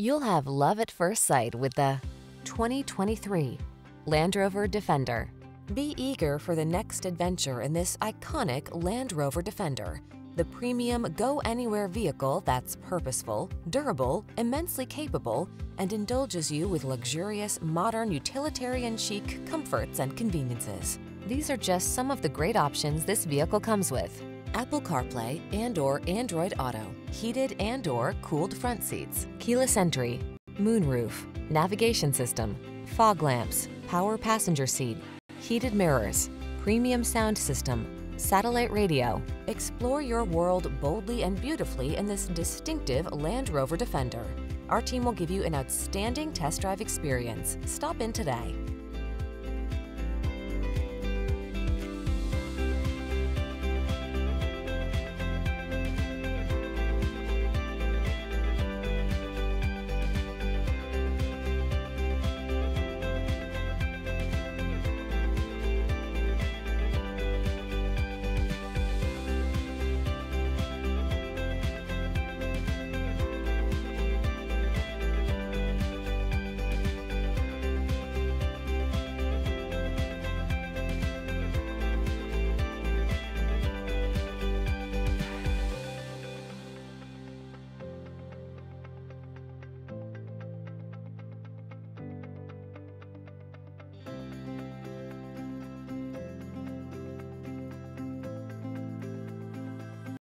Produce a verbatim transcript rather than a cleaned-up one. You'll have love at first sight with the twenty twenty-three Land Rover Defender. Be eager for the next adventure in this iconic Land Rover Defender, the premium go-anywhere vehicle that's purposeful, durable, immensely capable, and indulges you with luxurious, modern, utilitarian-chic comforts and conveniences. These are just some of the great options this vehicle comes with: Apple CarPlay and or Android Auto, heated and or cooled front seats, keyless entry, moonroof, navigation system, fog lamps, power passenger seat, heated mirrors, premium sound system, satellite radio. Explore your world boldly and beautifully in this distinctive Land Rover Defender. Our team will give you an outstanding test drive experience. Stop in today.